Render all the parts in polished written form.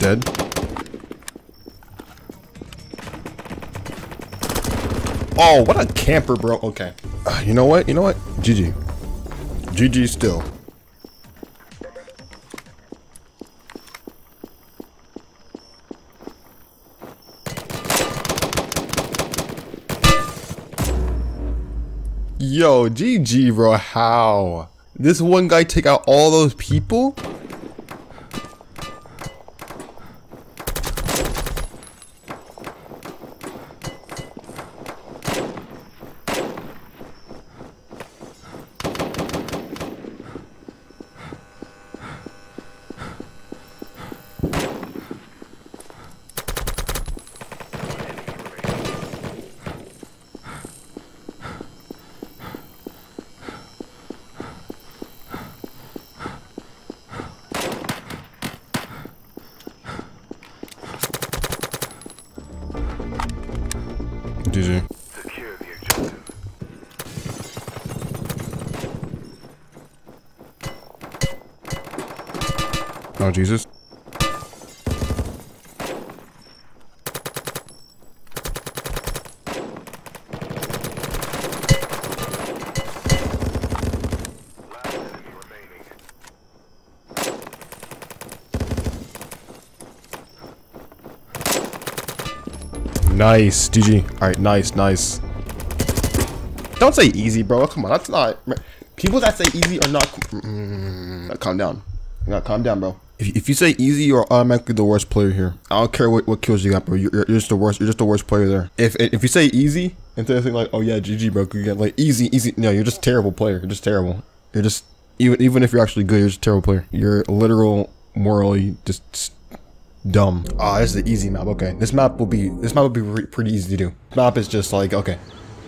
dead. Oh, what a camper, bro. Okay. You know what? You know what? GG. GG still. Yo, GG, bro. How? This one guy take out all those people? GG. Secure the objective. Oh, Jesus. Nice, GG. All right, nice, nice. Don't say easy, bro. Come on, that's not. People that say easy are not. Calm down. You gotta calm down, bro. If you say easy, you're automatically the worst player here. I don't care what kills you got, bro. You're just the worst. You're just the worst player there. If you say easy instead of saying like, oh yeah, GG, bro, you get like easy, easy. No, you're just a terrible player. You're just terrible. You're just even if you're actually good, you're just a terrible player. You're literal, morally just dumb. Ah, this is the easy map. Okay, this map will be pretty easy to do. This map is just like, okay.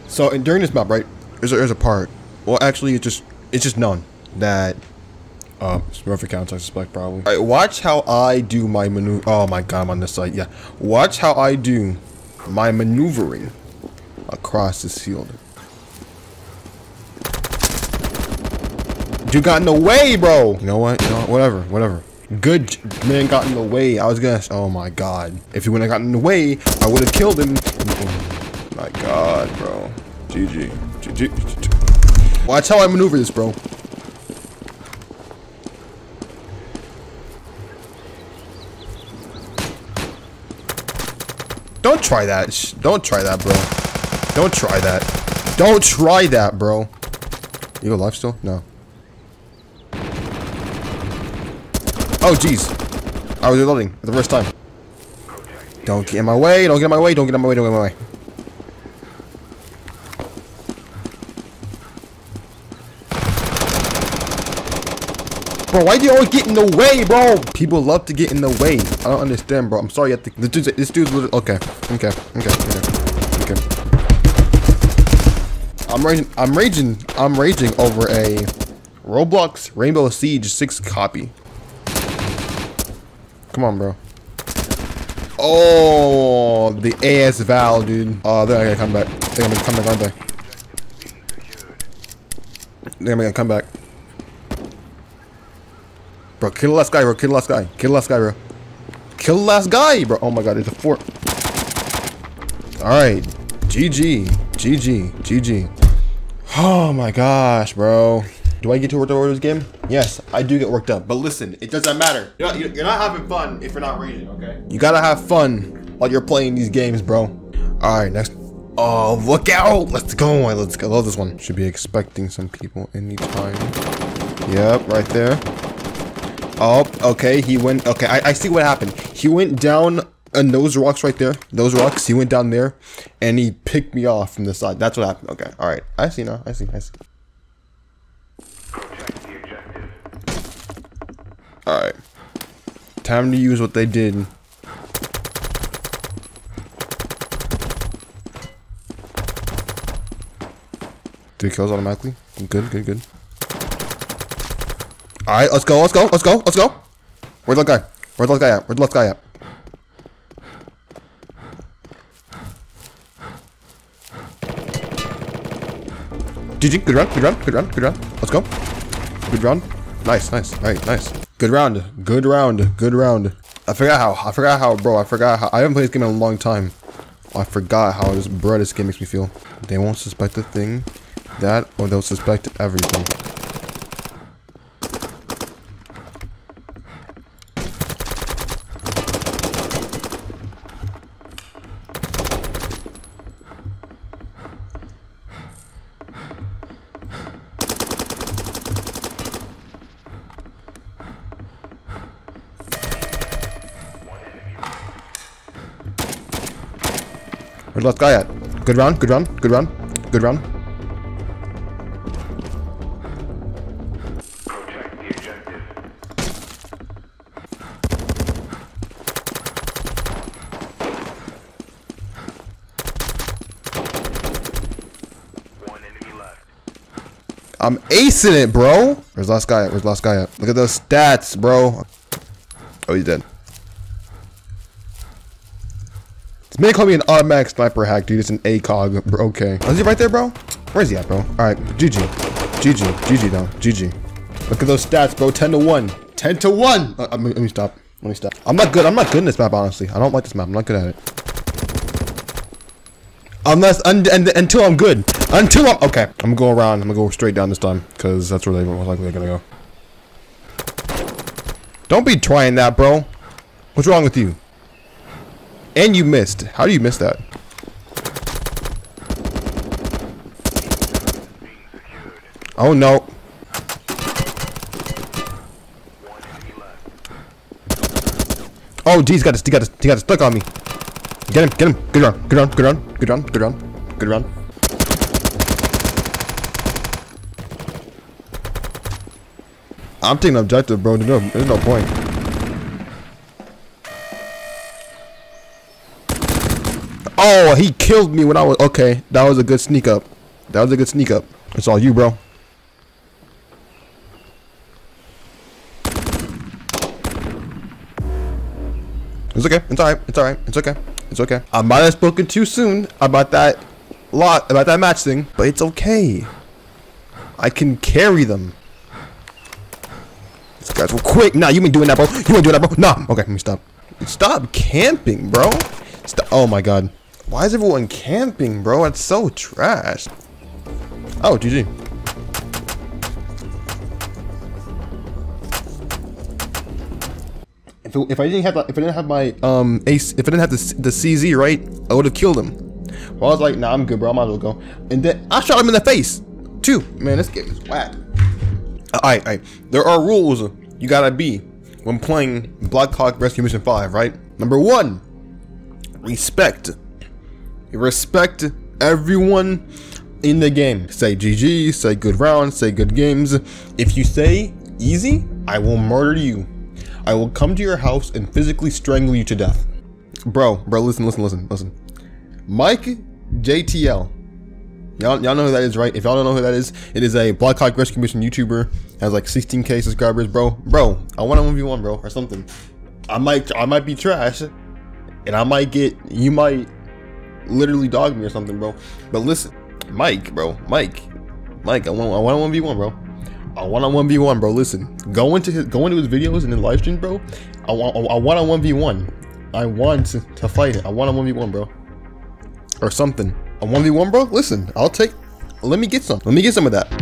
So and during this map, right, there's a part. Well, actually, it's just known that. Rough accounts, I suspect, probably. All right, watch how I do my maneuver. Oh my god, I'm on this side. Yeah, watch how I do my maneuvering across this field. You got in the way, bro. You know what? You know what? Whatever. Good man got in the way. I was gonna. Oh my god! If he wouldn't have gotten in the way, I would have killed him. Oh my god, bro. GG. GG. Watch how I maneuver this, bro. Don't try that. Don't try that, bro. Don't try that. Don't try that, bro. You alive still? No. Oh jeez, I was reloading for the first time. Don't get in my way, don't get in my way, don't get in my way, don't get in my way. Bro, why do you always get in the way, bro? People love to get in the way. I don't understand, bro. I'm sorry, you have to, this dude's literally, okay. I'm raging over a Roblox Rainbow Siege 6 copy. Come on, bro. Oh, the AS Val, dude. Oh, they're not gonna come back. They're gonna come back. They're gonna come back. Bro, kill the last guy, bro. Kill the last guy. Kill the last guy, bro. Kill the last guy, bro. Oh my god, there's a fort. Alright. GG. GG. GG. Oh my gosh, bro. Do I get to work over this game? Yes, I do get worked up. But listen, it doesn't matter. You're not having fun if you're not raging, okay? You gotta have fun while you're playing these games, bro. All right, next. Oh, look out! Let's go. Let's go. I love this one. Should be expecting some people anytime. Yep, right there. Oh, okay. He went. Okay, I see what happened. He went down on those rocks right there. Those rocks. He went down there, and he picked me off from the side. That's what happened. Okay. All right. I see now. I see. Alright. Time to use what they did. Three kills automatically. Good. Alright, let's go. Where's that guy? Where's that guy at? GG, good round. Let's go. Good round. Nice. All right, nice. Good round. I forgot how, bro, I haven't played this game in a long time. I forgot how this, bro, this game makes me feel. They won't suspect a thing, that, or they'll suspect everything. Where's the last guy at? Good round, good round, good round, good round. Protect the objective. One enemy left. I'm acing it, bro. Where's the last guy at? Where's the last guy at? Look at those stats, bro. Oh, he's dead. This man called me an RMX sniper hack, dude. It's an ACOG, bro. Okay. Oh, is he right there, bro? Where is he at, bro? All right. GG. GG. GG, though. GG. Look at those stats, bro. 10 to 1. 10 to 1. Let me stop. Let me stop. I'm not good. I'm not good in this map, honestly. I don't like this map. I'm not good at it. Unless, until I'm good. Until I'm, okay. I'm gonna go around. I'm gonna go straight down this time, because that's where they most likely are gonna go. Don't be trying that, bro. What's wrong with you? And you missed. How do you miss that? Oh no. Oh geez, he got stuck on me. Get him, get him. Good run, good run, good run, good run, good run, good run. I'm taking objective, bro. There's no point. Oh, he killed me when I was, okay. That was a good sneak up. That was a good sneak up. It's all you, bro. It's okay. It's all right. It's all right. It's okay. It's okay. I might have spoken too soon about that lot, about that match thing, but it's okay. I can carry them. These guys were quick. Nah, you been doing that, bro. You ain't doing that, bro. Nah. Okay, let me stop. Stop camping, bro. Stop. Oh my God. Why is everyone camping, bro? That's so trash. Oh, GG. If I didn't have my ace, if I didn't have the CZ, right, I would have killed him. Well, I was like, nah, I'm good, bro. I might as well go. And then I shot him in the face, too. Man, this game is whack. All right. There are rules you gotta be when playing Black Hawk Rescue Mission 5, right? Number one. Respect. You respect everyone in the game. Say GG, say good round, say good games. If you say easy, I will murder you. I will come to your house and physically strangle you to death. Bro, listen. Mike JTL. Y'all know who that is, right? If y'all don't know who that is, it is a Black Hawk Rescue Mission YouTuber. Has like 16K subscribers, bro. Bro, I want a 1v1, bro, or something. I might be trash. And I might get, you might literally dog me or something, bro. But listen, Mike, bro, Mike, I want a 1v1, bro. I want a 1v1, bro. Listen, go into his videos and his live stream, bro. I want a 1v1. I want to fight it. I want a 1v1, bro, or something. A 1v1, bro. Listen, let me get some of that.